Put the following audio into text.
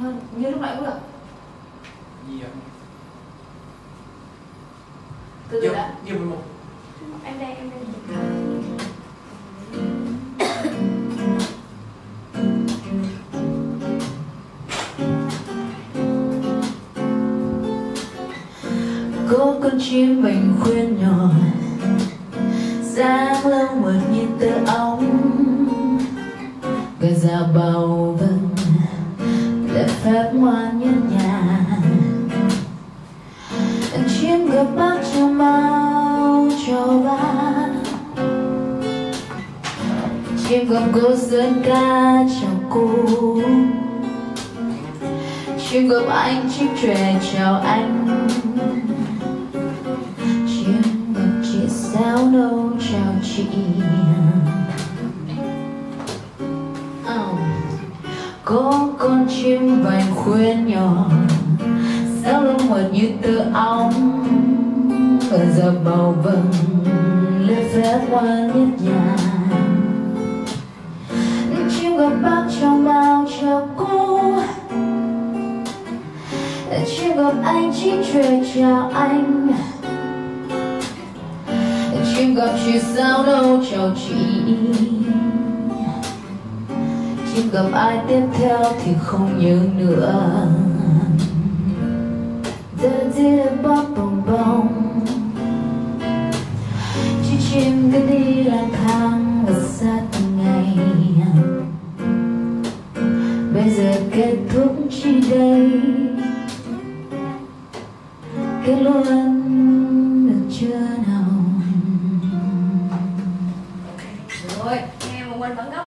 nhanh hơn như lúc nãy cũng được. Gì vậy? Từ từ đã. Nhiều một. Em đây. Có con chim vành khuyên nhỏ, sáng lông mượt như tơ ống, cây ra bầu vân đẹp phép ngoan như nhà. Chim gặp bác cho mau cho ban, chim gặp cô dân ca chào cô, chim gặp anh chim trẻ chào anh, chim gặp chị sao đâu chào chị. Có con chim vành khuyên nhỏ, sao lông mượt như tơ ong, ở giờ bầu vầng lê phép qua nhất nhà. Chim gặp bác chào mau chào cô, chim gặp anh chim trời chào anh, chim gặp chị sao đâu chào chị. Chim gặp ai tiếp theo thì không nhớ nữa. Chị chim cứ đi lang thang và xa từng ngày. Bây giờ kết thúc chi đây, kết luôn.